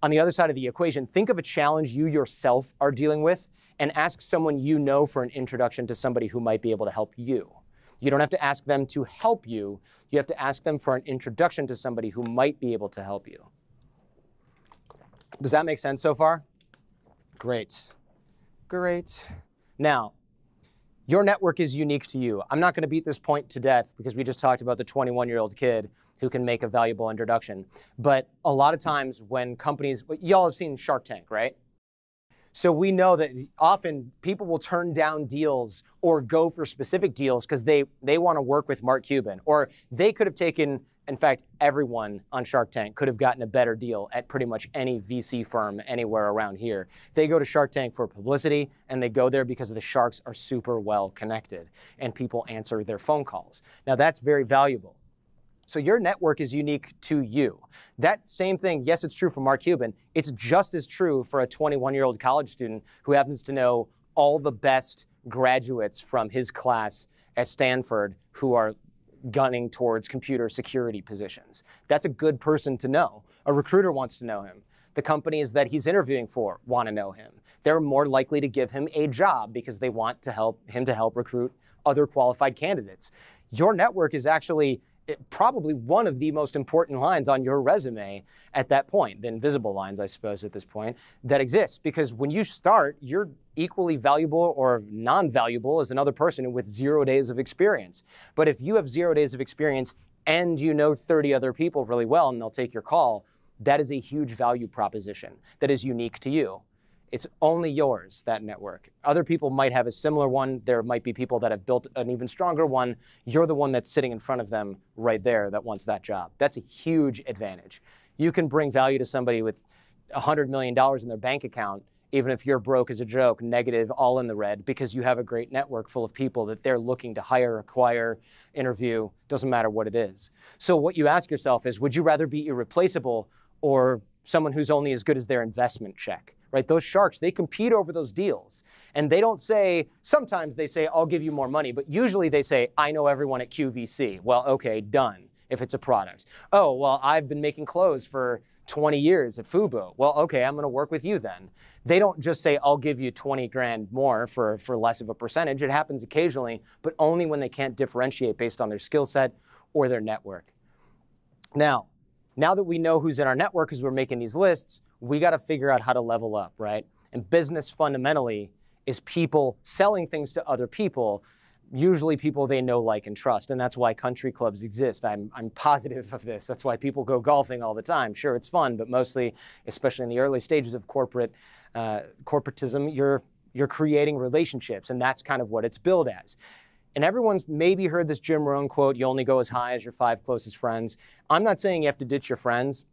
on the other side of the equation, think of a challenge you yourself are dealing with and ask someone you know for an introduction to somebody who might be able to help you. You don't have to ask them to help you. You have to ask them for an introduction to somebody who might be able to help you. Does that make sense so far? Great. Great. Now, your network is unique to you. I'm not going to beat this point to death because we just talked about the 21-year-old kid who can make a valuable introduction. But a lot of times when companies, y'all have seen Shark Tank, right? So we know that often people will turn down deals or go for specific deals because they want to work with Mark Cuban. Or they could have taken, in fact, everyone on Shark Tank could have gotten a better deal at pretty much any VC firm anywhere around here. They go to Shark Tank for publicity, and they go there because the sharks are super well connected, and people answer their phone calls. Now, that's very valuable. So your network is unique to you. That same thing, yes, it's true for Mark Cuban. It's just as true for a 21-year-old college student who happens to know all the best graduates from his class at Stanford who are gunning towards computer security positions. That's a good person to know. A recruiter wants to know him. The companies that he's interviewing for want to know him. They're more likely to give him a job because they want to help recruit other qualified candidates. Your network is actually probably one of the most important lines on your resume at that point, the invisible lines, I suppose, at this point, that exists. Because when you start, you're equally valuable or non-valuable as another person with 0 days of experience. But if you have 0 days of experience and you know 30 other people really well and they'll take your call, that is a huge value proposition that is unique to you. It's only yours, that network. Other people might have a similar one. There might be people that have built an even stronger one. You're the one that's sitting in front of them right there that wants that job. That's a huge advantage. You can bring value to somebody with $100 million in their bank account, even if you're broke as a joke, negative, all in the red, because you have a great network full of people that they're looking to hire, acquire, interview, doesn't matter what it is. So what you ask yourself is, would you rather be irreplaceable or someone who's only as good as their investment check? Right? Those sharks, they compete over those deals. And they don't say, sometimes they say, I'll give you more money. But usually they say, I know everyone at QVC. Well, OK, done, if it's a product. Oh, well, I've been making clothes for 20 years at Fubo. Well, OK, I'm going to work with you then. They don't just say, I'll give you 20 grand more for less of a percentage. It happens occasionally, but only when they can't differentiate based on their skill set or their network. Now that we know who's in our network because we're making these lists, we got to figure out how to level up, right? And business fundamentally is people selling things to other people, usually people they know, like, and trust. And that's why country clubs exist. I'm positive of this. That's why people go golfing all the time. Sure, it's fun, but mostly, especially in the early stages of corporatism, you're creating relationships, and that's kind of what it's billed as. And everyone's maybe heard this Jim Rohn quote, you only go as high as your 5 closest friends. I'm not saying you have to ditch your friends.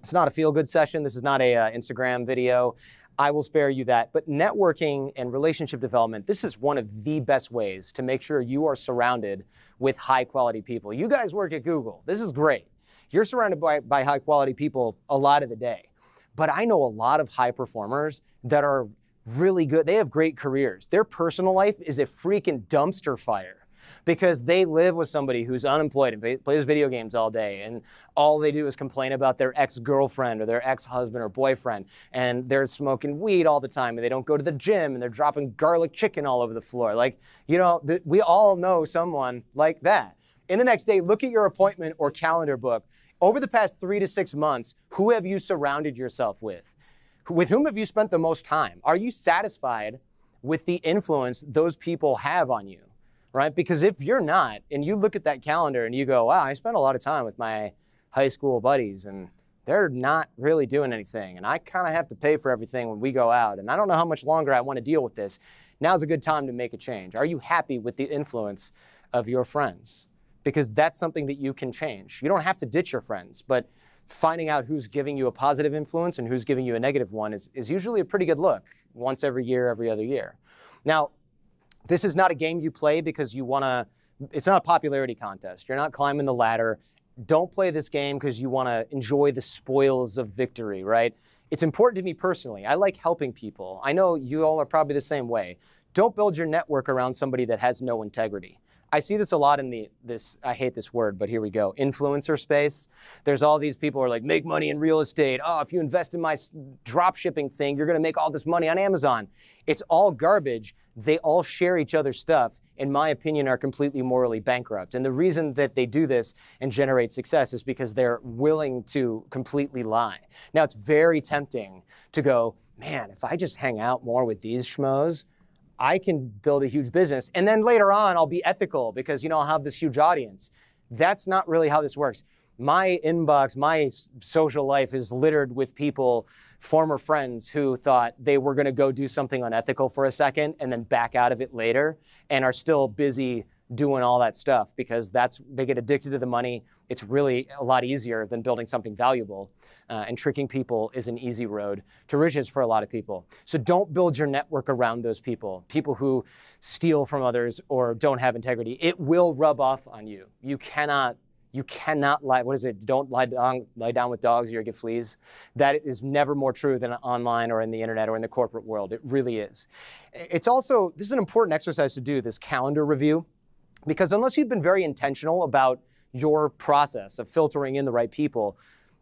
It's not a feel-good session. This is not an Instagram video. I will spare you that. But networking and relationship development, this is one of the best ways to make sure you are surrounded with high-quality people. You guys work at Google. This is great. You're surrounded by high-quality people a lot of the day. But I know a lot of high performers that are really good. They have great careers. Their personal life is a freaking dumpster fire. because they live with somebody who's unemployed and plays video games all day, and all they do is complain about their ex-girlfriend or their ex-husband or boyfriend, and they're smoking weed all the time, and they don't go to the gym, and they're dropping garlic chicken all over the floor. Like, you know, we all know someone like that. In the next day, look at your appointment or calendar book. Over the past 3 to 6 months, who have you surrounded yourself with? With whom have you spent the most time? Are you satisfied with the influence those people have on you, right? Because if you're not, and you look at that calendar and you go, wow, I spent a lot of time with my high school buddies and they're not really doing anything, and I kind of have to pay for everything when we go out, and I don't know how much longer I want to deal with this, now's a good time to make a change. Are you happy with the influence of your friends? Because that's something that you can change. You don't have to ditch your friends, but finding out who's giving you a positive influence and who's giving you a negative one is usually a pretty good look once every year, every other year. Now, this is not a game you play because you want to, it's not a popularity contest. You're not climbing the ladder. Don't play this game because you want to enjoy the spoils of victory, right? It's important to me personally. I like helping people. I know you all are probably the same way. Don't build your network around somebody that has no integrity. I see this a lot in this, I hate this word, but here we go, influencer space. There's all these people who are like, make money in real estate. Oh, if you invest in my drop shipping thing, you're gonna make all this money on Amazon. It's all garbage. They all share each other's stuff, in my opinion, are completely morally bankrupt. And the reason that they do this and generate success is because they're willing to completely lie. Now, it's very tempting to go, man, if I just hang out more with these schmoes, I can build a huge business, and then later on I'll be ethical because, you know, I'll have this huge audience. That's not really how this works. My inbox, my social life is littered with people, former friends who thought they were going to go do something unethical for a second and then back out of it later and are still busy doing all that stuff because they get addicted to the money. It's really a lot easier than building something valuable, and tricking people is an easy road to riches for a lot of people. So don't build your network around those people who steal from others or don't have integrity. It will rub off on you. You cannot lie. What is it? Don't lie down with dogs or you'll get fleas. That is never more true than online or in the internet or in the corporate world. It really is. It's also, this is an important exercise to do, this calendar review. Because unless you've been very intentional about your process of filtering in the right people,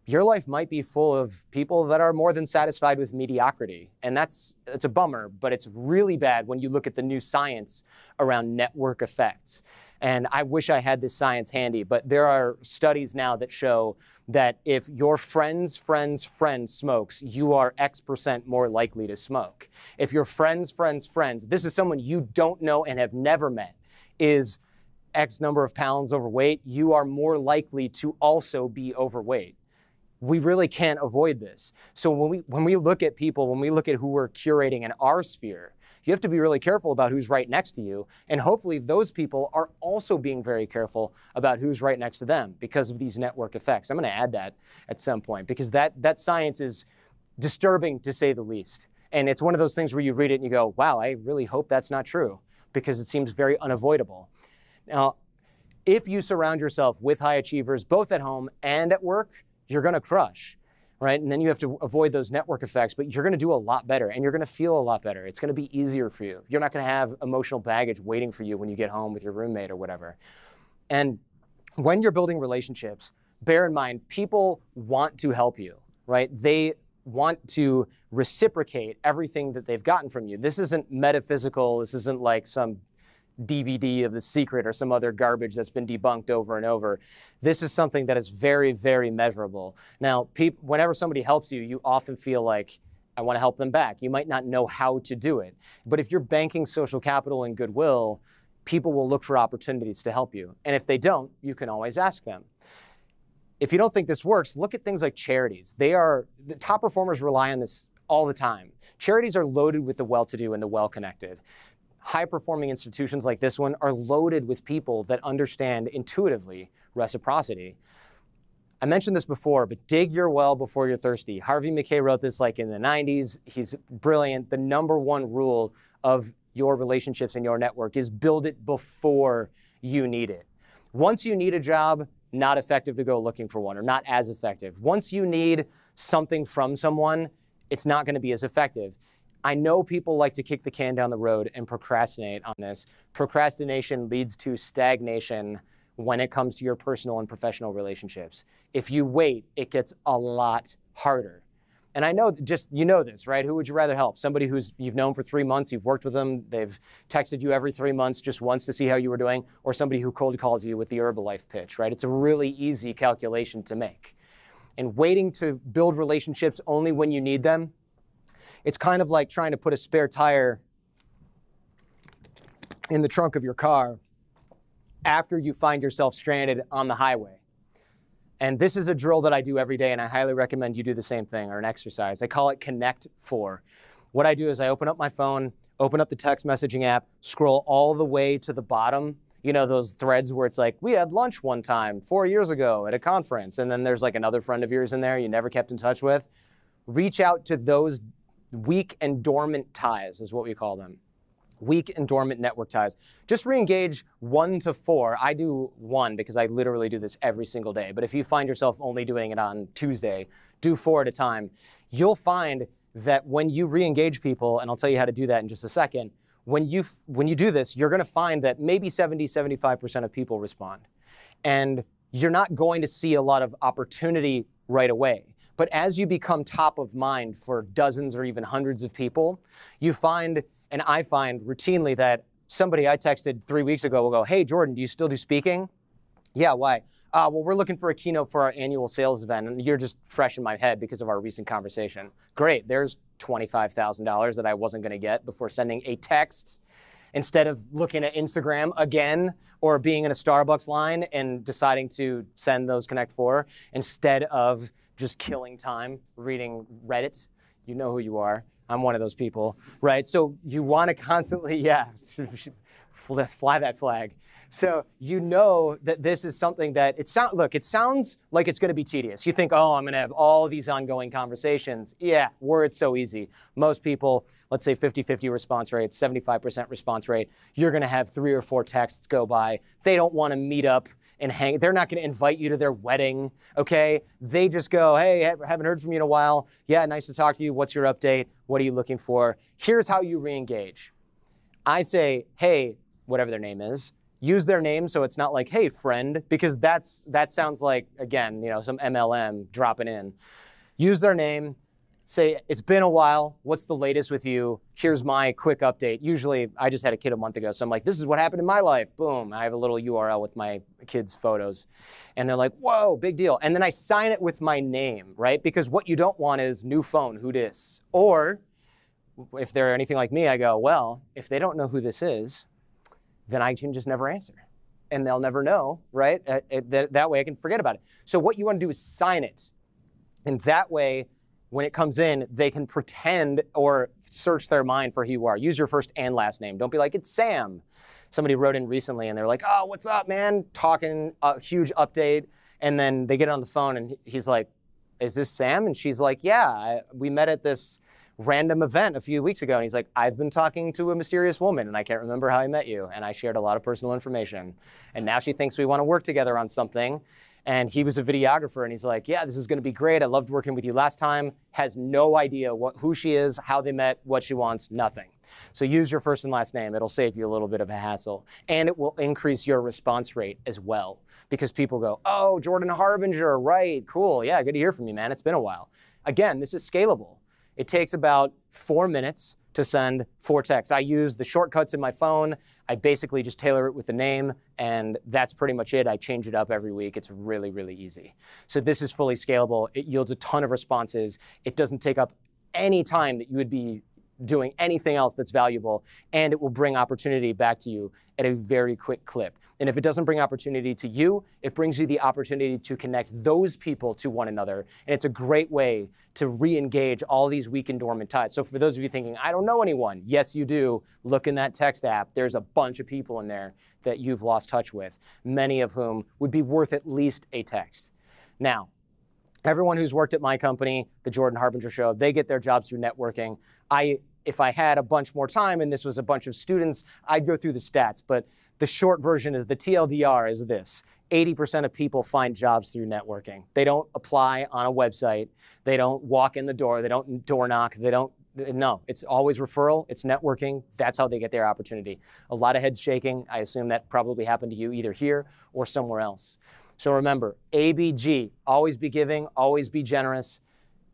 your life might be full of people that are more than satisfied with mediocrity. And it's a bummer, but it's really bad when you look at the new science around network effects. And I wish I had this science handy, but there are studies now that show that if your friend's friend's friend smokes, you are X% more likely to smoke. If your friend's friend's friends, this is someone you don't know and have never met, is X number of pounds overweight, you are more likely to also be overweight. We really can't avoid this. So when we look at people, when we look at who we're curating in our sphere, you have to be really careful about who's right next to you. And hopefully those people are also being very careful about who's right next to them because of these network effects. I'm gonna add that at some point because that science is disturbing to say the least. And it's one of those things where you read it and you go, wow, I really hope that's not true, because it seems very unavoidable. Now, if you surround yourself with high achievers, both at home and at work, you're gonna crush, right? And then you have to avoid those network effects, but you're gonna do a lot better and you're gonna feel a lot better. It's gonna be easier for you. You're not gonna have emotional baggage waiting for you when you get home with your roommate or whatever. And when you're building relationships, bear in mind, people want to help you, right? They want to reciprocate everything that they've gotten from you. This isn't metaphysical. This isn't like some DVD of The Secret or some other garbage that's been debunked over and over. This is something that is very, very measurable. Now, whenever somebody helps you, you often feel like, I want to help them back. You might not know how to do it. But if you're banking social capital and goodwill, people will look for opportunities to help you. And if they don't, you can always ask them. If you don't think this works, look at things like charities. The top performers rely on this all the time. Charities are loaded with the well-to-do and the well-connected. High-performing institutions like this one are loaded with people that understand intuitively reciprocity. I mentioned this before, but dig your well before you're thirsty. Harvey McKay wrote this like in the 90s. He's brilliant. The #1 rule of your relationships and your network is build it before you need it. Once you need a job, not effective to go looking for one, or not as effective. Once you need something from someone, it's not going to be as effective. I know people like to kick the can down the road and procrastinate on this. Procrastination leads to stagnation when it comes to your personal and professional relationships. If you wait, it gets a lot harder. And I know, just, you know this, right? Who would you rather help? Somebody who's you've known for 3 months, you've worked with them, they've texted you every 3 months just once to see how you were doing, or somebody who cold calls you with the Herbalife pitch, right? It's a really easy calculation to make. And waiting to build relationships only when you need them, it's kind of like trying to put a spare tire in the trunk of your car after you find yourself stranded on the highway. And this is a drill that I do every day, and I highly recommend you do the same thing, or an exercise. I call it Connect 4. What I do is I open up my phone, open up the text messaging app, scroll all the way to the bottom. You know, those threads where it's like, we had lunch one time 4 years ago at a conference, and then there's like another friend of yours in there you never kept in touch with. Reach out to those weak and dormant ties, is what we call them. Weak and dormant network ties. Just re-engage 1 to 4. I do 1 because I literally do this every single day. But if you find yourself only doing it on Tuesday, do 4 at a time. You'll find that when you re-engage people, and I'll tell you how to do that in just a second, when you do this, you're going to find that maybe 70, 75% of people respond. And you're not going to see a lot of opportunity right away. But as you become top of mind for dozens or even hundreds of people, you find, and I find routinely, that somebody I texted 3 weeks ago will go, hey, Jordan, do you still do speaking? Yeah, why? Well, we're looking for a keynote for our annual sales event, and you're just fresh in my head because of our recent conversation. Great, there's $25,000 that I wasn't going to get before sending a text instead of looking at Instagram again or being in a Starbucks line and deciding to send those Connect 4 instead of just killing time reading Reddit. You know who you are. I'm one of those people, right? So you want to constantly, yeah, fly that flag. So you know that this is something that, look, it sounds like it's going to be tedious. You think, oh, I'm going to have all these ongoing conversations. Yeah, were it so easy. Most people, let's say 50-50 response rate, 75% response rate, you're going to have 3 or 4 texts go by. They don't want to meet up and hang. They're not going to invite you to their wedding, okay? They just go, hey, haven't heard from you in a while. Yeah, nice to talk to you. What's your update? What are you looking for? Here's how you re-engage. I say, hey, whatever their name is, use their name so it's not like, hey, friend, because that sounds like, again, you know, some MLM dropping in. Use their name. Say, it's been a while. What's the latest with you? Here's my quick update. Usually, I just had a kid a month ago, so I'm like, this is what happened in my life. Boom, I have a little URL with my kid's photos. And they're like, whoa, big deal. And then I sign it with my name, right? Because what you don't want is new phone, who dis? Or if they're anything like me, I go, well, if they don't know who this is, then I can just never answer. And they'll never know, right? That way I can forget about it. So what you want to do is sign it. And that way, when it comes in, they can pretend or search their mind for who you are. Use your first and last name. Don't be like, it's Sam. Somebody wrote in recently and they're like, oh, what's up, man? Talking a huge update. And then they get on the phone and he's like, is this Sam? And she's like, yeah, we met at this random event a few weeks ago. And he's like, I've been talking to a mysterious woman and I can't remember how I met you. And I shared a lot of personal information. And now she thinks we want to work together on something. And he was a videographer, and he's like, yeah, this is going to be great. I loved working with you last time. Has no idea who she is, how they met, what she wants, nothing. So use your first and last name. It'll save you a little bit of a hassle. And it will increase your response rate as well, because people go, oh, Jordan Harbinger, right, cool. Yeah, good to hear from you, man. It's been a while. Again, this is scalable. It takes about 4 minutes to send 4 texts. I use the shortcuts in my phone. I basically just tailor it with the name, and that's pretty much it. I change it up every week. It's really, really easy. So this is fully scalable. It yields a ton of responses. It doesn't take up any time that you would be doing anything else that's valuable, and it will bring opportunity back to you at a very quick clip. And if it doesn't bring opportunity to you, it brings you the opportunity to connect those people to one another. And it's a great way to re-engage all these weak and dormant ties. So for those of you thinking, I don't know anyone, yes, you do. Look in that text app. There's a bunch of people in there that you've lost touch with, many of whom would be worth at least a text. Now, everyone who's worked at my company, The Jordan Harbinger Show, they get their jobs through networking. If I had a bunch more time and this was a bunch of students, I'd go through the stats. But the short version is the TLDR is this. 80% of people find jobs through networking. They don't apply on a website. They don't walk in the door. They don't door knock. They don't No, it's always referral, it's networking. That's how they get their opportunity. A lot of head shaking. I assume that probably happened to you either here or somewhere else. So remember, ABG, always be giving, always be generous.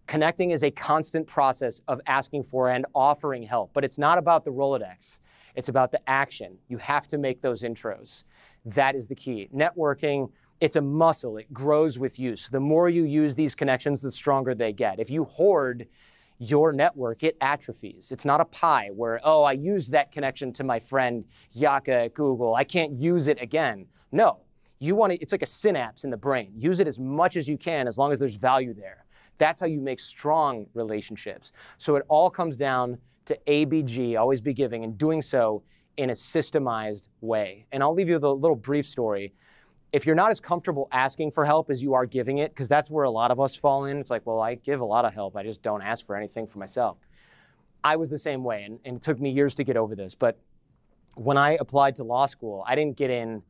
Connecting is a constant process of asking for and offering help, but it's not about the Rolodex. It's about the action. You have to make those intros. That is the key. Networking, it's a muscle. It grows with use. The more you use these connections, the stronger they get. If you hoard your network, it atrophies. It's not a pie where, oh, I used that connection to my friend Yaka at Google. I can't use it again. No, you want to, it's like a synapse in the brain. Use it as much as you can, as long as there's value there. That's how you make strong relationships. So it all comes down to ABG, always be giving, and doing so in a systemized way. And I'll leave you with a little brief story. If you're not as comfortable asking for help as you are giving it, because that's where a lot of us fall in. It's like, well, I give a lot of help. I just don't ask for anything for myself. I was the same way, and it took me years to get over this. But when I applied to law school, I didn't get in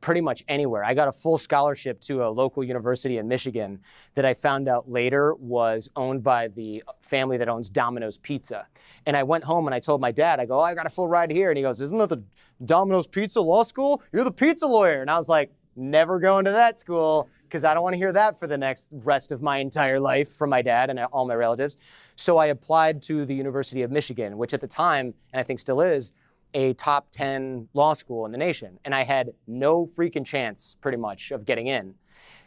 pretty much anywhere. I got a full scholarship to a local university in Michigan that I found out later was owned by the family that owns Domino's Pizza. And I went home and I told my dad, I go, oh, I got a full ride here. And he goes, isn't that the Domino's Pizza law school? You're the pizza lawyer. And I was like, never going to that school, because I don't want to hear that for the rest of my entire life from my dad and all my relatives. So I applied to the University of Michigan, which at the time, and I think still is, a top 10 law school in the nation. And I had no freaking chance, pretty much, of getting in.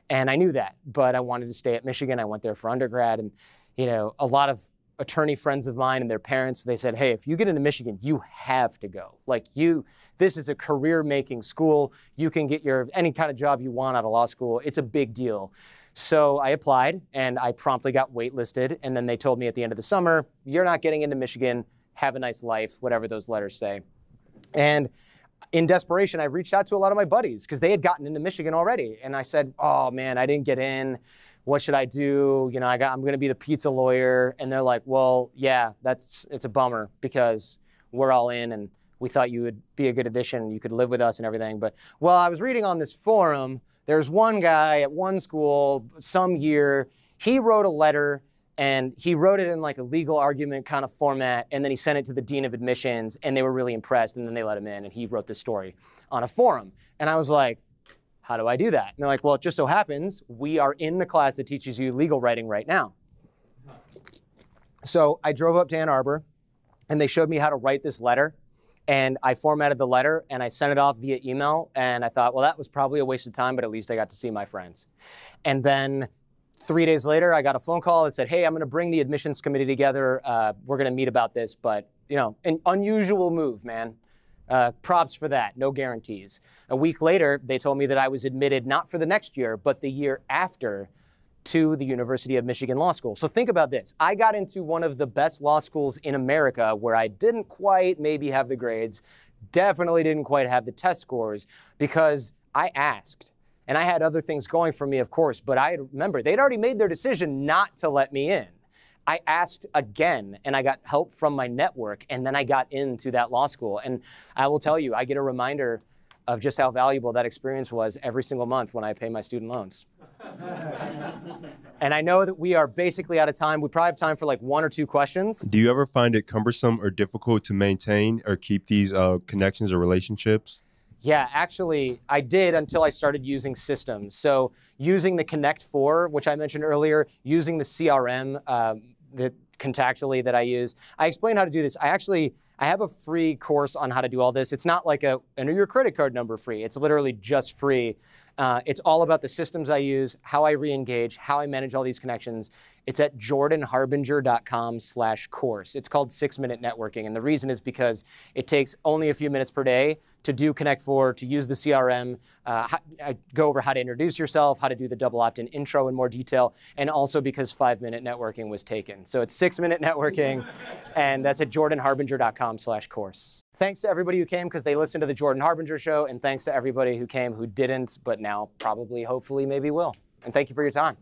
And I knew that, but I wanted to stay at Michigan. I went there for undergrad. And, you know, a lot of attorney friends of mine and their parents, they said, hey, if you get into Michigan, you have to go. Like, you, this is a career-making school. You can get your any kind of job you want out of law school. It's a big deal. So I applied, and I promptly got waitlisted. And then they told me at the end of the summer, you're not getting into Michigan. Have a nice life, whatever those letters say. And in desperation, I reached out to a lot of my buddies because they had gotten into Michigan already. And I said, oh, man, I didn't get in. What should I do? You know, I'm going to be the pizza lawyer. And they're like, well, yeah, it's a bummer because we're all in and we thought you would be a good addition. You could live with us and everything. But, well, I was reading on this forum. There's one guy at one school some year. He wrote a letter. And he wrote it in like a legal argument kind of format, and then he sent it to the dean of admissions, and they were really impressed, and then they let him in, and he wrote this story on a forum. And I was like, how do I do that? And they're like, well, it just so happens we are in the class that teaches you legal writing right now. So I drove up to Ann Arbor, and they showed me how to write this letter, and I formatted the letter, and I sent it off via email, and I thought, well, that was probably a waste of time, but at least I got to see my friends. And then 3 days later, I got a phone call that said, hey, I'm going to bring the admissions committee together. We're going to meet about this. But, you know, an unusual move, man. Props for that. No guarantees. A week later, they told me that I was admitted not for the next year, but the year after to the University of Michigan Law School. So think about this. I got into one of the best law schools in America where I didn't quite maybe have the grades, definitely didn't quite have the test scores because I asked. And I had other things going for me, of course, but I remember they'd already made their decision not to let me in. I asked again, and I got help from my network, and then I got into that law school. And I will tell you, I get a reminder of just how valuable that experience was every single month when I pay my student loans. And I know that we are basically out of time. We probably have time for like one or two questions. Do you ever find it cumbersome or difficult to maintain or keep these connections or relationships? Yeah, actually, I did until I started using systems. So using the Connect 4, which I mentioned earlier, using the CRM contactually that I use. I explain how to do this. I have a free course on how to do all this. It's not like enter your credit card number free. It's literally just free. It's all about the systems I use, how I re-engage, how I manage all these connections. It's at jordanharbinger.com/course. It's called 6-Minute Networking. And the reason is because it takes only a few minutes per day to do Connect 4, to use the CRM. I go over how to introduce yourself, how to do the double opt-in intro in more detail, and also because 5-Minute Networking was taken. So it's 6-Minute Networking, and that's at jordanharbinger.com/course. Thanks to everybody who came because they listened to The Jordan Harbinger Show, and thanks to everybody who came who didn't, but now probably, hopefully, maybe will. And thank you for your time.